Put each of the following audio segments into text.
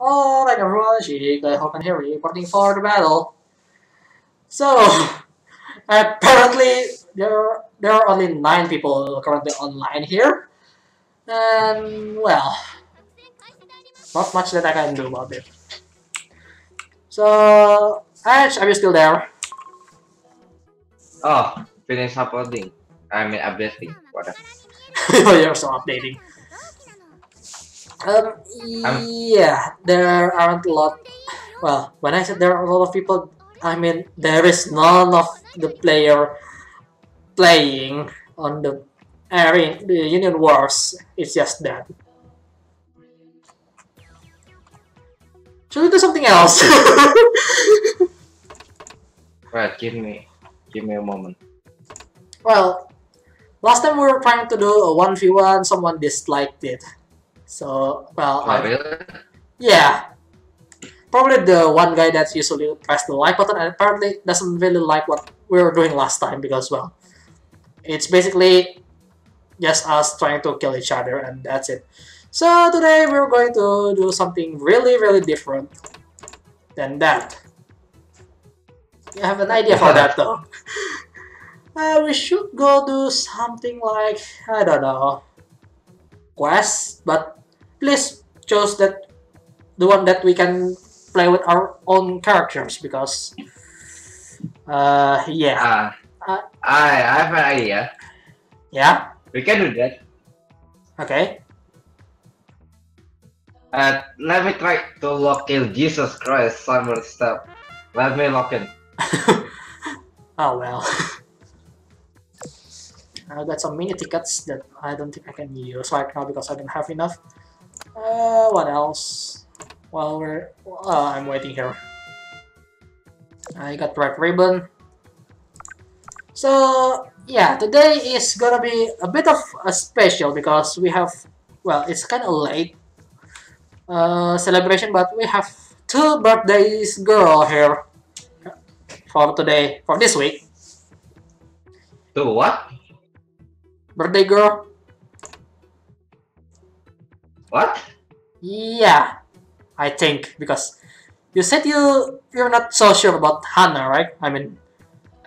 Alright everyone, Shikay Hawken here, reporting for the battle. So, apparently there are only 9 people currently online here. And, well, not much that I can do about it. So, Ash, are you still there? Oh, finish uploading. I mean, updating, whatever. You're so updating. Yeah, there aren't a lot. Well, when I said there are a lot of people, I mean there is none of the player playing on the arena, the Union Wars. It's just that. Should we do something else? Right, give me a moment. Well, last time we were trying to do a 1v1, someone disliked it. So, well, yeah, probably the one guy that usually pressed the like button and apparently doesn't really like what we were doing last time because, well, it's basically just us trying to kill each other and that's it. So today we're going to do something really different than that. You have an idea for that though. We should go do something like, I don't know, quest, but please choose that the one that we can play with our own characters because yeah. I have an idea. Yeah? We can do that. Okay. Let me try to locate Jesus Christ cyber stuff. Let me lock in. Oh well. I got some mini tickets that I don't think I can use right now because I don't have enough. What else? While we're... I'm waiting here. I got red ribbon. So, yeah, today is gonna be a bit of a special because we have... Well, it's kinda late celebration, but we have 2 birthdays girl here for today, for this week. 2 what? Birthday girl. What? Yeah, I think because you said you're not so sure about Hanna, right? I mean,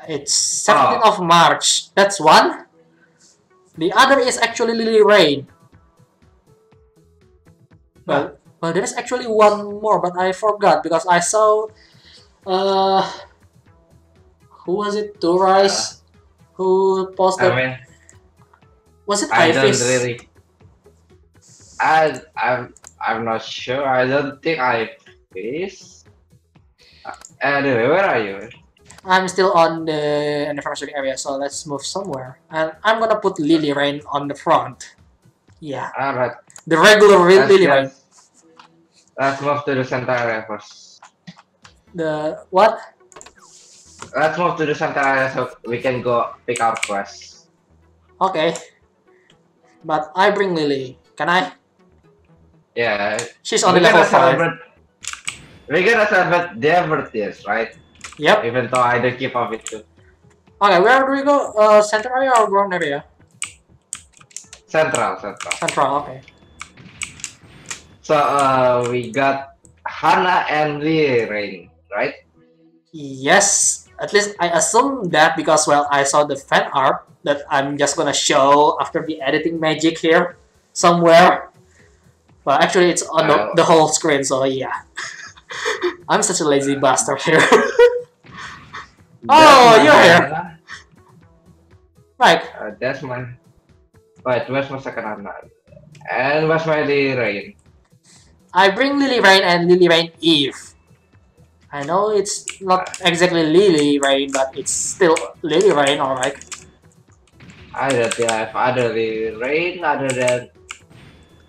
it's 17th of March. That's one. The other is actually Lily Rain. Well, well, there is actually one more, but I forgot because I saw. Who was it? Turice, who posted. I mean, was it Ivy's? Don't really. I'm not sure. I don't think Ivy's. Anyway, where are you? I'm still on the anniversary area, so let's move somewhere. And I'm gonna put Lily Rain on the front. Yeah. Alright. The regular Lily Rain. Let's move to the center area first. The what? Let's move to the center area so we can go pick our quest. Okay, but I bring Lily. Can I? Yeah. She's on level 5. We're gonna celebrate their birthdays, right? Yep. Even though I don't keep up with it. Okay, where do we go? Center area or ground area? Central. Central. Okay. So we got Hanna and Lily Rain, right? Yes. At least I assume that because well, I saw the fan art. That I'm just gonna show after the editing magic here somewhere. Well, actually it's on the whole screen, so yeah. I'm such a lazy bastard here. Oh, you're here! Right. That's my... Wait, where's my second Hanna? And where's my Lily Rain? I bring Lily Rain and Lily Rain Eve. I know it's not exactly Lily Rain, but it's still Lily Rain, alright. I don't think I have other Lily Rain other than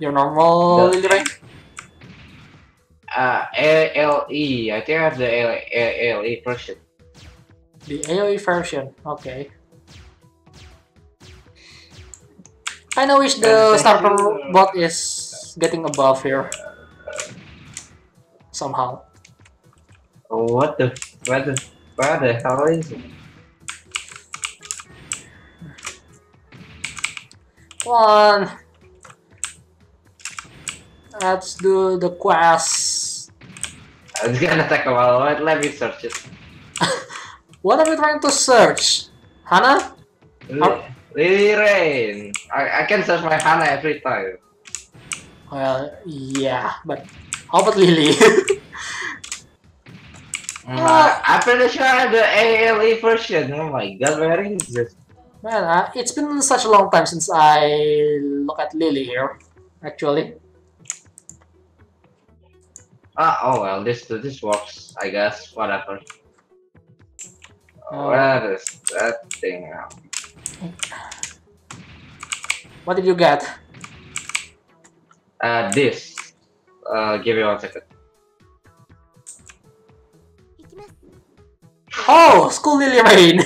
your normal Lily Rain. ALE. I think I have the ALE version. The AOE version. Okay. I know which the starter bot is getting above here. Somehow. What the hell is it? Let's do the quest. It's gonna take a while, let me search it. What are we trying to search? Hanna? Lily Rain. I can search my Hanna every time. Well, yeah, but how about Lily? I'm pretty sure I have the ALE version. Oh my god, where is this? Man, it's been such a long time since I look at Lily here, actually. Oh well, this works, I guess. Whatever. Where is that thing now? What did you get? This. Give me 1 second. Oh, school Lily Rain.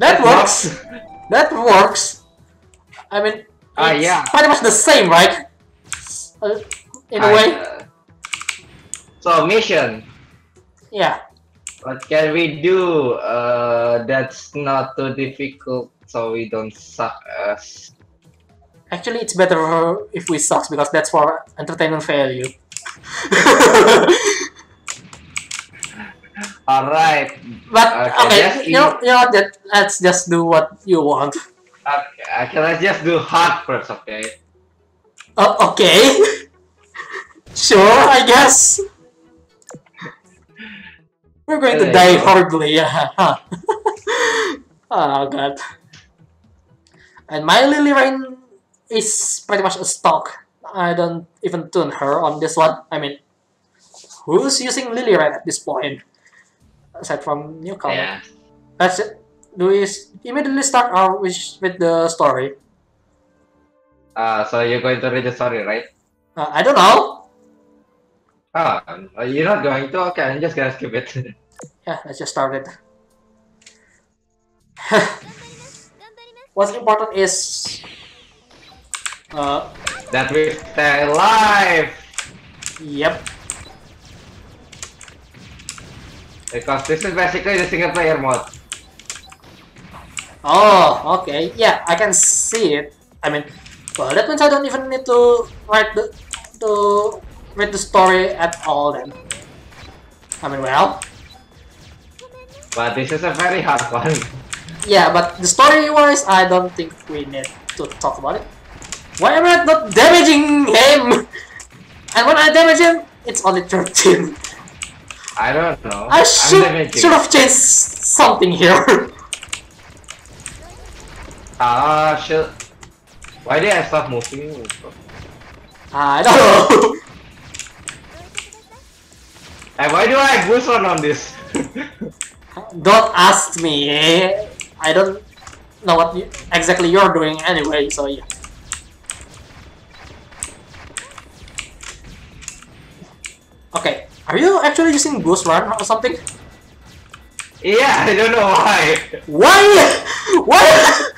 That works. That works. I mean, it's pretty much the same, right? In a way. So mission. Yeah. What can we do? That's not too difficult, so we don't suck us. Actually, it's better if we suck because that's for entertainment value. Alright. But okay, you know that. Let's just do what you want. Okay, let's just do hard first, okay? Okay. Sure, I guess. We're going to die horribly, yeah. Oh god. And my Lily Rain is pretty much a stock. I don't even tune her on this one. I mean, who's using Lily Rain at this point? Aside from newcomer. Yeah. That's it. Do we immediately start our with the story? So you're going to read the story, right? I don't know. Oh, you're not going to? Okay, I'm just gonna skip it. Yeah, let's just start it. What's important is... that we stay alive! Yep. Because this is basically the single player mode. Oh, okay. Yeah, I can see it. I mean, well, that means I don't even need to read the story at all then. I mean, well. But this is a very hard one. Yeah, but the story-wise, I don't think we need to talk about it. Why am I not damaging him? And when I damage him, it's only 13. I don't know. I should have changed something here. Should... Why did I stop moving? I don't know. And why do I boost on this? Don't ask me. I don't know what exactly you're doing anyway, so yeah. Okay. Are you actually using Boost Run or something? Yeah, I don't know why. Why? Why?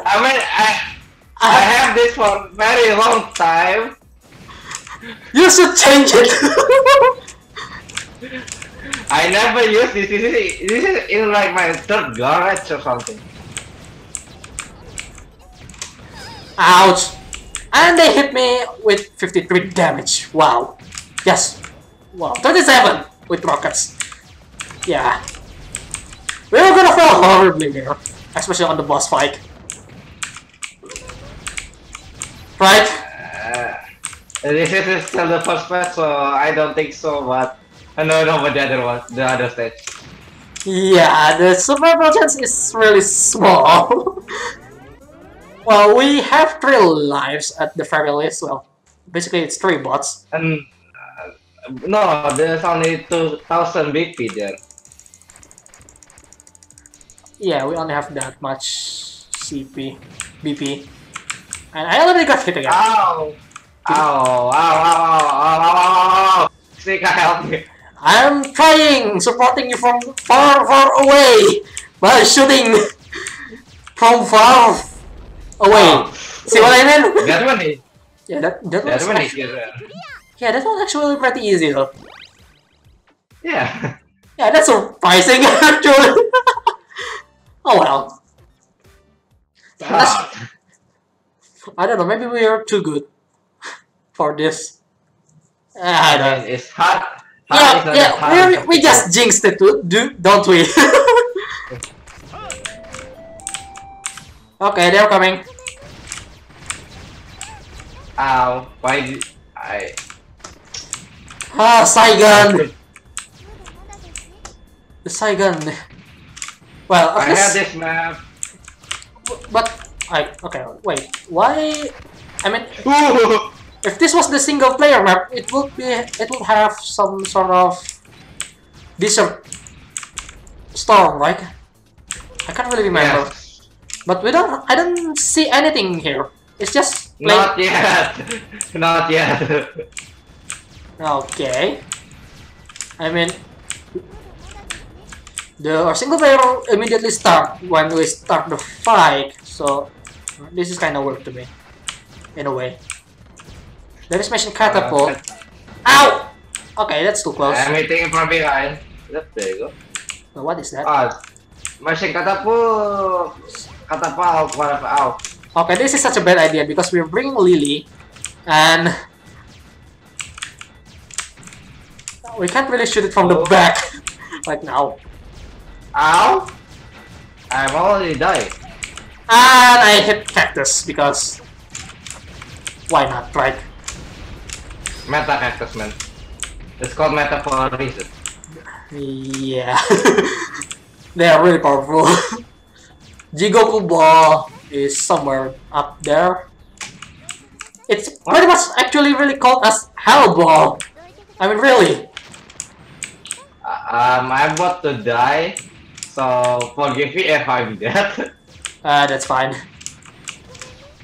I mean, I have this for a very long time. You should change it. I never use this. This is in like my third garage or something. Ouch. And they hit me with 53 damage. Wow. Yes. Wow. 37 with rockets. Yeah. We were gonna fall horribly here, especially on the boss fight. Right? This is still the first match, so I don't think so. But I don't know about the other one, the other stage. Yeah, the survival chance is really small. Well, we have 3 lives at the very least. Well, basically it's 3 bots. And no, there's only 2,000 BP there. Yeah, we only have that much CP, BP. And I already got hit again. Ow! Ow! Ow! Ow! Ow! Ow! Ow! Shikay, help me! I'm trying, supporting you from far, far away by shooting from far. Oh wait, see what I mean? That one is... Yeah, that one is actually... Yeah, that one's actually pretty easy though. Yeah. Yeah, that's surprising actually. Oh well. I don't know, maybe we are too good for this. It's hot. Yeah, we just jinxed it, don't we? Okay, they're coming. Ow, why did I... Ah, Saigon! The Saigon. Well, I have this map. But, okay, wait, why? I mean, if this was the single player map, it would be, it would have some sort of desert storm, right? I can't really remember. Yes. But we don't, I don't see anything here. It's just plain. Not yet. Not yet. Okay. I mean, the single player immediately start when we start the fight, so this is kind of weird to me, in a way. There is machine catapult. Ow! Okay, that's too close. I'm hitting from behind. There you go. Well, what is that? Machine catapult. Catapult. Whatever. Ow. Okay, this is such a bad idea because we're bringing Lily, and we can't really shoot it from the back like now. Ow! I've already died. And I hit cactus because why not, right? Meta cactus, man. It's called meta for a reason. Yeah, they are really powerful. Jigoku ball is somewhere up there. It's pretty much actually really called as Hellball. I mean, really. I'm about to die, so forgive me if I'm dead. That's fine.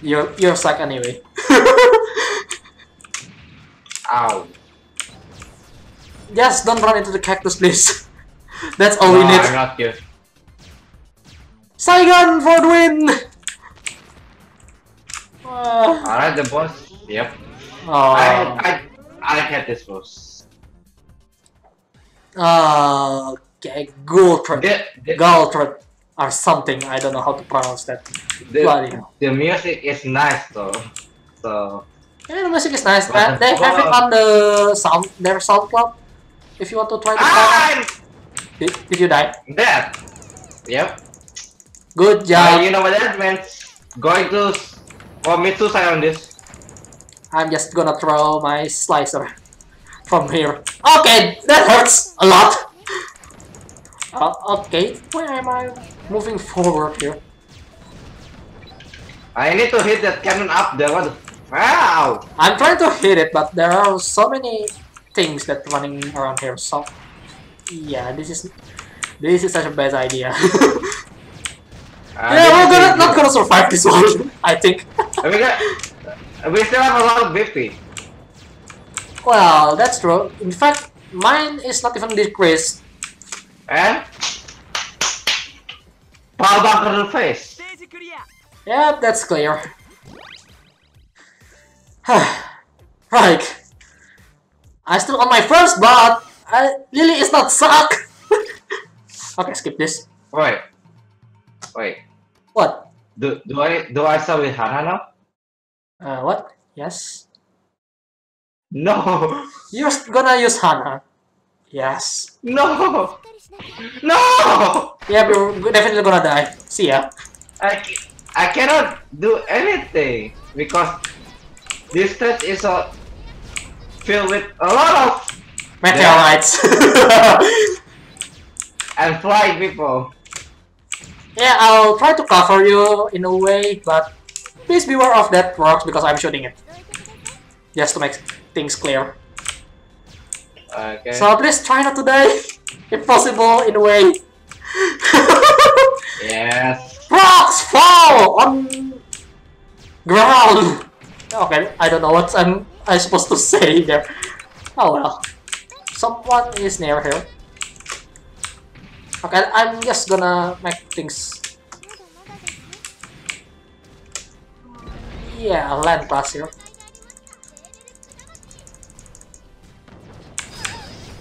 You're stuck anyway. Ow. Yes, don't run into the cactus, please. That's all we need. I'm not here. Saigon for the win! Alright, the boss. Yep. I had this boss. Okay, Gultred or something. I don't know how to pronounce that. The music is nice though. So yeah, the music is nice. They have it on the sound, their SoundCloud. If you want to try the did you die? Dead. Yep. Good job. You know what that means? Going to commit suicide on this. I'm just gonna throw my slicer from here. Okay, that hurts a lot. Okay, where am I moving forward here? I need to hit that cannon up there. What? Wow! I'm trying to hit it, but there are so many things that running around here. So yeah, this is such a bad idea. Yeah, we're not gonna survive this one. I think. We still have a lot of BP. Well, that's true. In fact, mine is not even decreased. And power back to the face. Yeah, that's clear. Right. I still on my first, but Lily is not suck. Okay, skip this. Wait. What? Do I start with Hanna now? What? Yes. No. You're gonna use Hanna. Yes. No. No. Yeah, we're definitely gonna die. See ya. I cannot do anything because this stage is filled with a lot of meteorites and flying people. Yeah, I'll try to cover you in a way, but please beware of that rocks because I'm shooting it. Just to make things clear. Okay. So please try not to die, if possible, in a way. Yes. Rocks fall on ground. Okay, I don't know what I'm supposed to say there. Oh well. Someone is near here. Okay, I'm just gonna make things. Yeah, land pass here.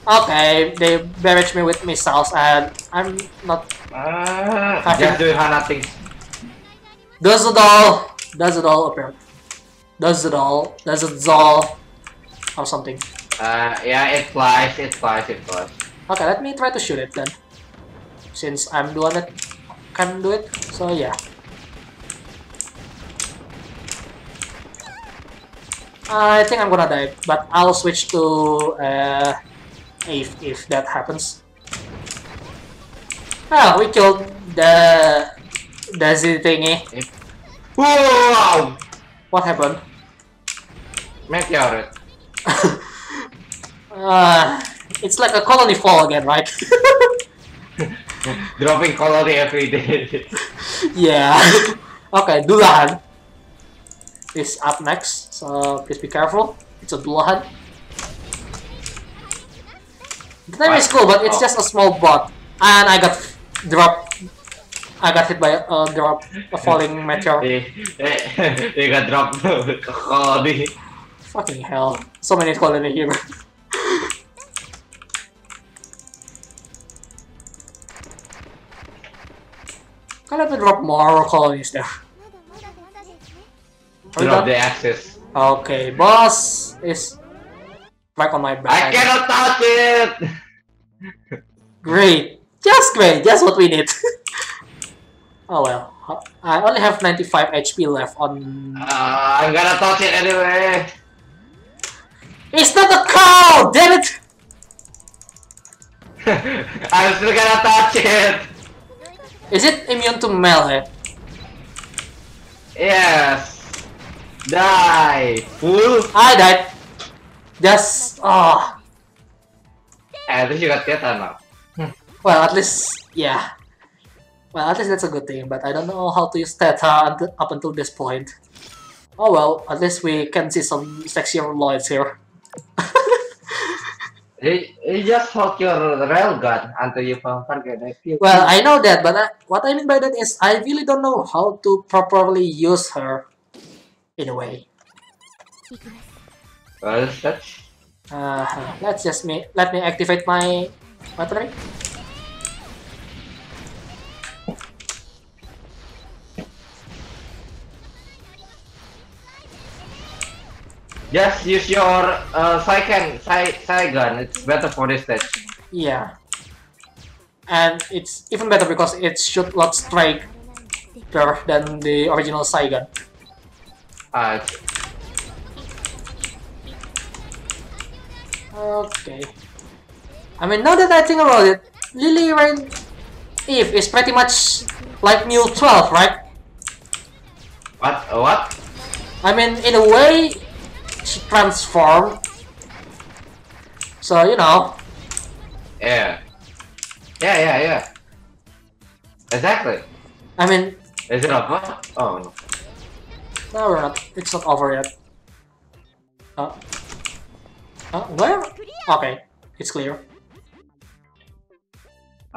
Okay, they barrage me with missiles and I'm not just doing Hanna things. Does it all appear. Does it all or something. Yeah, it flies, it flies, it flies. Okay, let me try to shoot it then. Since I'm the one that can do it, so yeah. I think I'm gonna die, but I'll switch to if that happens. Ah, we killed the Dazzy thingy. Wow! What happened? Meteorite. It's like a colony fall again, right? Dropping colony every day. Yeah. Okay, Dulahan is up next, so please be careful. It's a Dulahan. The name is cool, but it's just a small bot. And I got dropped. I got hit by a falling meteor. They got dropped. Colony. Fucking hell. So many colony here. I'll have to drop more colonies there. Drop the axis. Okay, boss is back on my back. I cannot touch it! Great, just what we need. Oh well, I only have 95 HP left on... I'm gonna touch it anyway! It's not a cow, damn it! I'm still gonna touch it! Is it immune to melee? Yes! Die, fool! I died! Just... oh. At least you got that now. Well, at least... yeah. Well, at least that's a good thing, but I don't know how to use Theta up until this point. Oh well, at least we can see some sexier Lloyds here. You just hold your railgun until you found target. Well, I know that, but what I mean by that is I really don't know how to properly use her in a way. Well, let's just let me activate my battery. Just use your Saigon, it's better for this stage. Yeah. And it's even better because it should lot strike better than the original Saigon. Okay. I mean, now that I think about it, Lily Rain Eve is pretty much like New 12, right? What? I mean, in a way, she transformed, so you know. Yeah. Exactly. I mean. Is it over? Oh no. No, we're not. It's not over yet. Where? Okay, it's clear.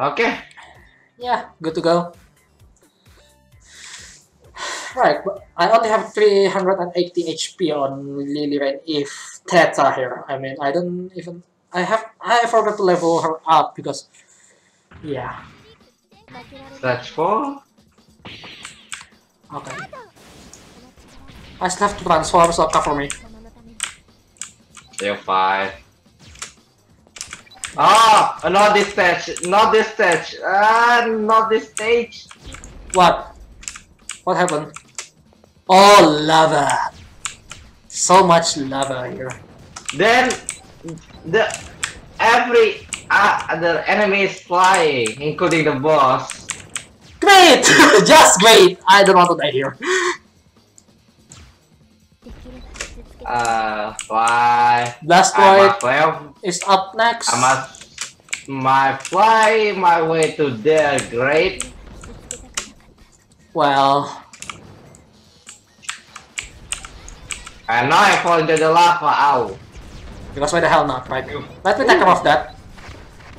Okay. Yeah, good to go. Right, but I only have 380 HP on Lily Rain Eve Theta here. I mean, I don't even... I forgot to level her up because... yeah. That's four. Okay. I still have to transform, so cover me. They're five. Ah! Oh, not this stage! Not this stage! Not this stage! What? What happened? Oh, lava! So much lava here. Then the enemy is flying, including the boss. Great! Just great! I don't want to die here. Fly. Blastoid is up next. I must fly my way to there. Great. Well, and now I fall into the lava. Ow! Because why the hell not, right? Let me take care of that.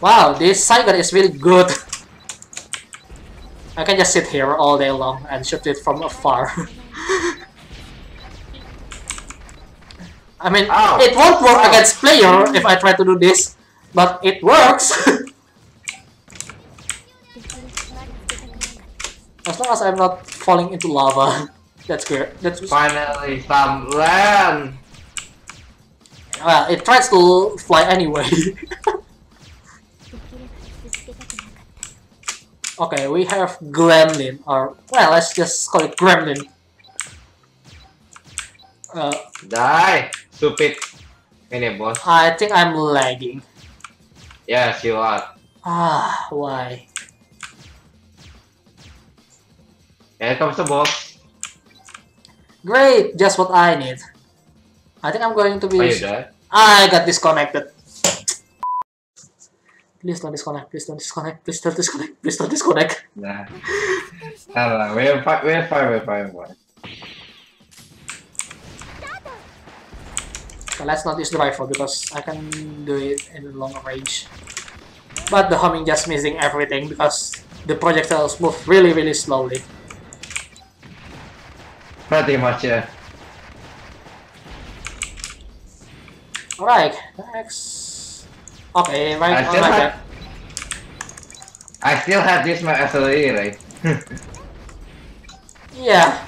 Wow, this Saigon is really good. I can just sit here all day long and shoot it from afar. I mean, it won't work against player if I try to do this, but it works. As long as I'm not falling into lava, that's good. That's finally some land. Well, it tries to fly anyway. Okay, we have Gremlin, or well, let's just call it Gremlin. Die, stupid. Any boss? I think I'm lagging. Yes, you are. Ah, why? Here comes the boss. Great, just what I need. I think I'm going to be. I got disconnected. Please don't disconnect. Please don't disconnect. Please don't disconnect. Please don't disconnect. Nah. Hello. We're fine. We're fine. We're fine. Okay, let's not use the rifle because I can do it in long range. But the homing just missing everything because the projectiles move really, really slowly. Pretty much, yeah. Alright. Next. Okay, right, I still have this my SLE, right? Yeah.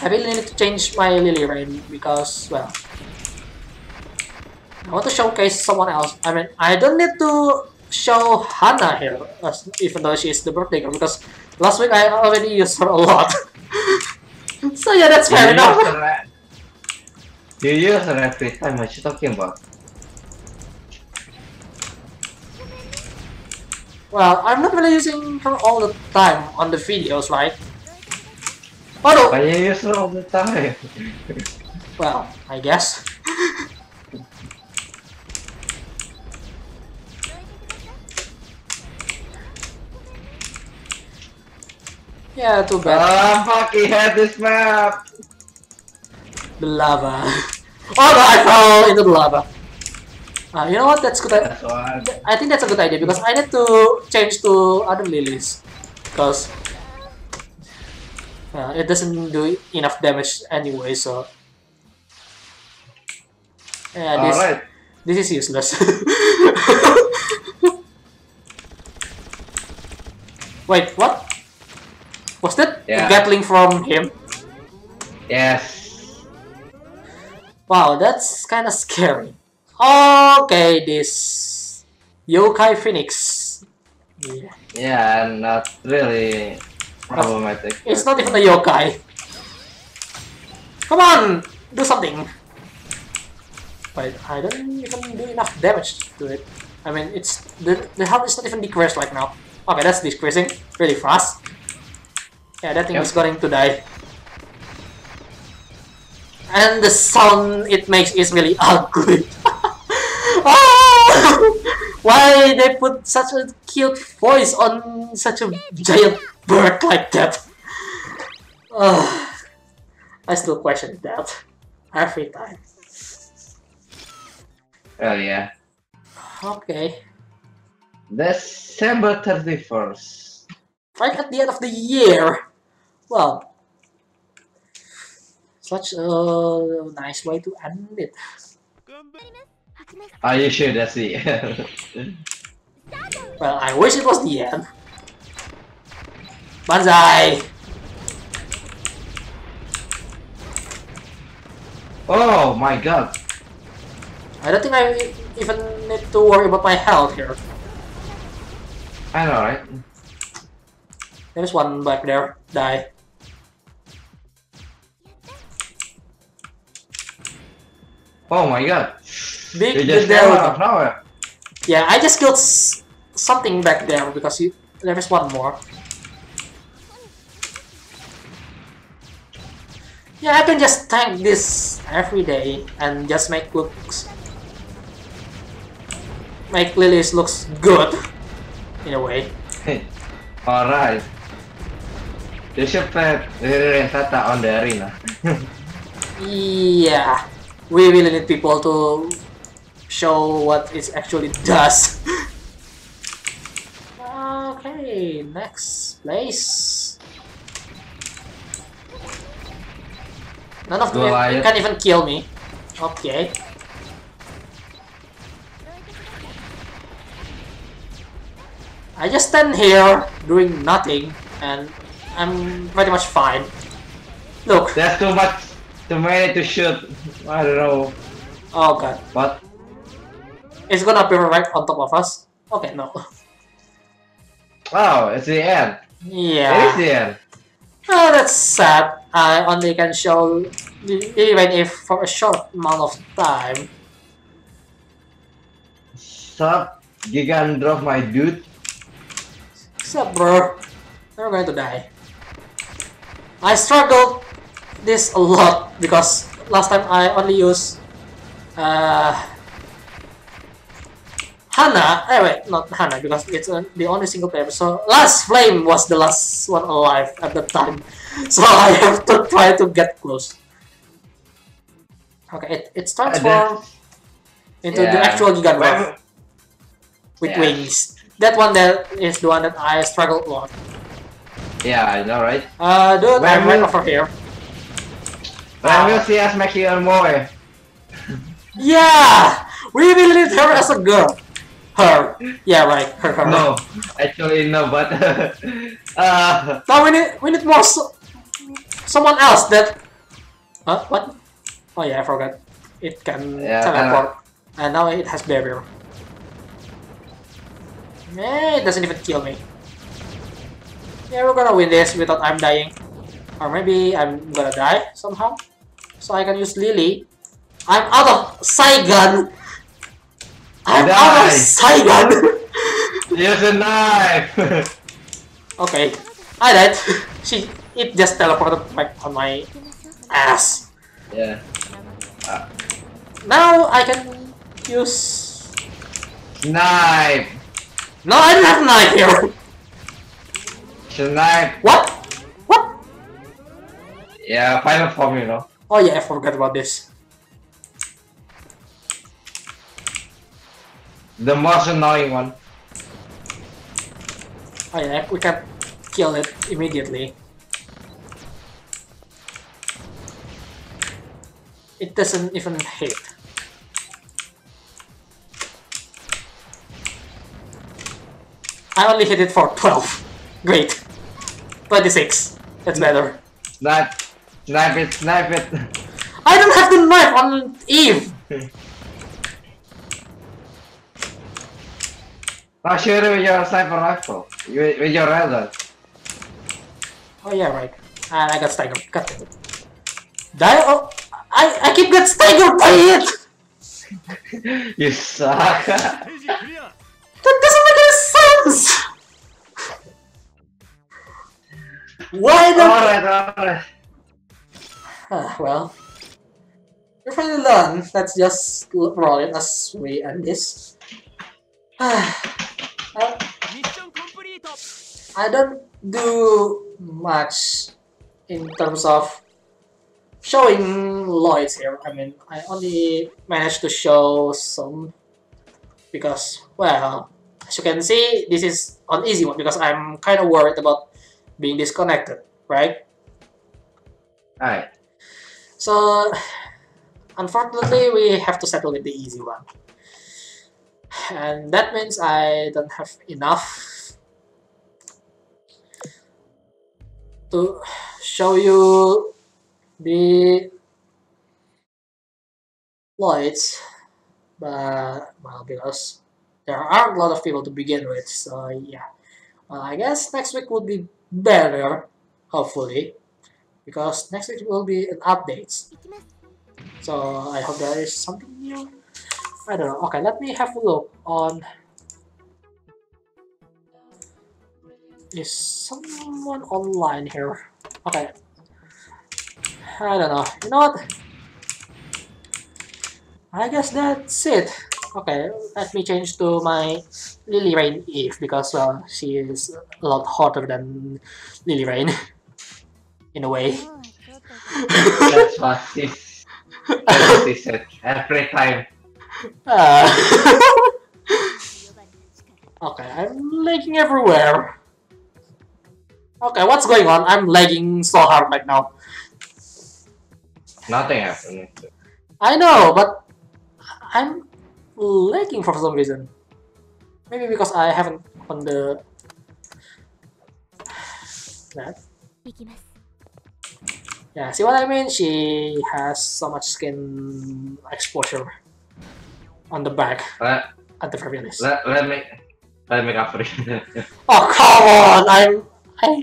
I really need to change my Lily Rain because, well, I want to showcase someone else. I mean, I don't need to show Hanna here, even though she is the birthday girl, because last week I already used her a lot. So yeah, that's fair enough. You use her every time, what you talking about? Well, I'm not really using her all the time on the videos, right? Oh no! But you use her all the time! Well, I guess. Yeah, too bad. Oh, fuck, he had this map! The lava. Oh no, I fell into the lava. You know what? That's good. I think that's a good idea because I need to change to other lilies because it doesn't do enough damage anyway. So yeah, this is useless. Wait, what? Was that a Gatling from him? Yes. Wow, that's kind of scary. Okay, this Yokai Phoenix. Yeah. Yeah, not really problematic. It's not even a yokai. Come on, do something. But I don't even do enough damage to it. I mean, it's the health is not even decreased right now. Okay, that's decreasing really fast. Yeah, that thing is going to die. And the sound it makes is really ugly. Oh! Why they put such a cute voice on such a giant bird like that? I still question that every time. Oh yeah. Okay. December 31st. Right at the end of the year. Well, such a nice way to end it. Are you sure that's the end? Well, I wish it was the end. Banzai! Oh my god! I don't think I even need to worry about my health here. I know, right? There's one back there. Die. Oh my god! Big there. Yeah, I just killed something back there because there is one more. Yeah, I can just tank this every day and just make Lilies looks good in a way. Alright. You should put Lily and Tata on the arena. Yeah. We really need people to show what it actually does. Okay, next place. None of them can even kill me. Okay. I just stand here doing nothing and I'm pretty much fine. Look. There's too many to shoot. I don't know. Oh god. What? It's gonna appear right on top of us? Okay, no. Wow, it's the end. Yeah. It is the end. Oh, that's sad. I only can show even if for a short amount of time. Sup, Gigandrof, my dude? Sup, bro? You're going to die. I struggled this a lot because last time I only used Hanna. Eh, wait, not Hanna because it's the only single player. So Last Flame was the last one alive at the time. So I have to try to get close. Okay, it transforms into the actual Gigandrof with wings. That one there is the one that I struggled a lot. Yeah, I know, right? Dude, I'm right over here. I will see us make her more. Yeah! We will need her as a girl. Her. Yeah, right. Her. No, actually no, but... no, we need more... someone else that... Huh? What? Oh yeah, I forgot. It can teleport. And now it has barrier. Eh, it doesn't even kill me. Yeah, we're gonna win this without I'm dying. Or maybe I'm gonna die somehow. So I can use Lily. I'm out of Saigon! I'm out of Saigon! Use a knife! Okay. I died. It just teleported back on my ass. Yeah. Now I can use... Knife! No, I don't have knife here! Knife. What? What? Yeah, final form, you know. Oh yeah, I forgot about this. The most annoying one. Oh yeah, we can kill it immediately. It doesn't even hit. I only hit it for 12. Great. 26. That's better. Knife it. I don't have the knife on Eve! Now shoot it with your sniper rifle. With your razor. Oh yeah, right. And I got staggered. God damn it. Die? Oh, I keep getting staggered by it! You suck. That doesn't make any sense! Why not? Alright. Well, we're finally done. Let's just roll it as we end this. I don't do much in terms of showing Lloyd's here. I mean, I only managed to show some because, well, as you can see, this is an easy one because I'm kind of worried about being disconnected, right? Alright. So, unfortunately, we have to settle with the easy one. And that means I don't have enough to show you the Lloyds, but, well, because there aren't a lot of people to begin with, so yeah. Well, I guess next week would be better, hopefully, because next week will be an update. So I hope there is something new. I don't know. Okay, let me have a look on. Is someone online here? Okay. I don't know. You know what? I guess that's it. Okay, let me change to my Lily Rain Eve because, well, she is a lot hotter than Lily Rain, in a way. That's what she said every time. Okay, I'm lagging everywhere. Okay, what's going on? I'm lagging so hard right now. Nothing happened. I know, but I'm lagging for some reason. Maybe because I haven't on the that. Yeah, see what I mean? She has so much skin exposure. on the back at the very least. Let me cover it. Oh come on! I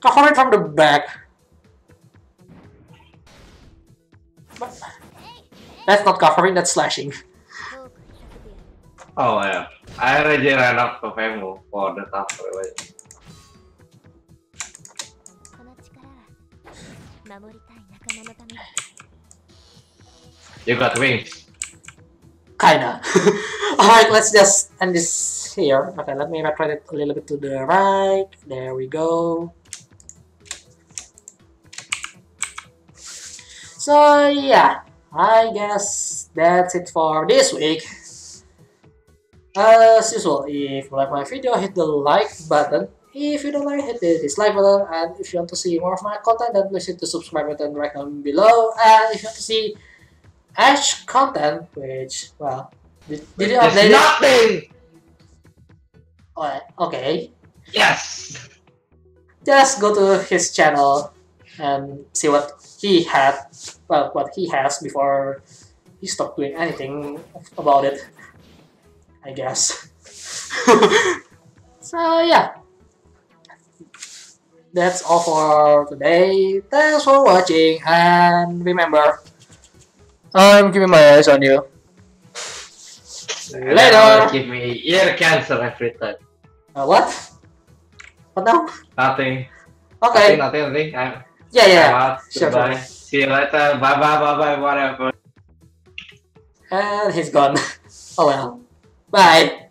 cover it from the back. But that's not covering. That's slashing. Oh yeah, I already ran up to Femo for the top way. You got wings. Kinda. Alright, let's just end this here. Okay, let me rotate it a little bit to the right. There we go. So yeah, I guess that's it for this week. As usual, if you like my video, hit the like button. If you don't like it, hit the dislike button. And if you want to see more of my content, then please hit the subscribe button right down below. And if you want to see Ash content, which, well, did you update nothing! Alright, okay. Yes! Just go to his channel and see what he had, well, what he has before he stopped doing anything about it, I guess. So yeah, that's all for today. Thanks for watching, and remember, I'm keeping my eyes on you. Later! Give me ear cancer every time. What? What now? Nothing. Okay. Nothing. Yeah. I'm out. Sure, bye. See you later. Bye, whatever. And he's gone. Oh well. Bye.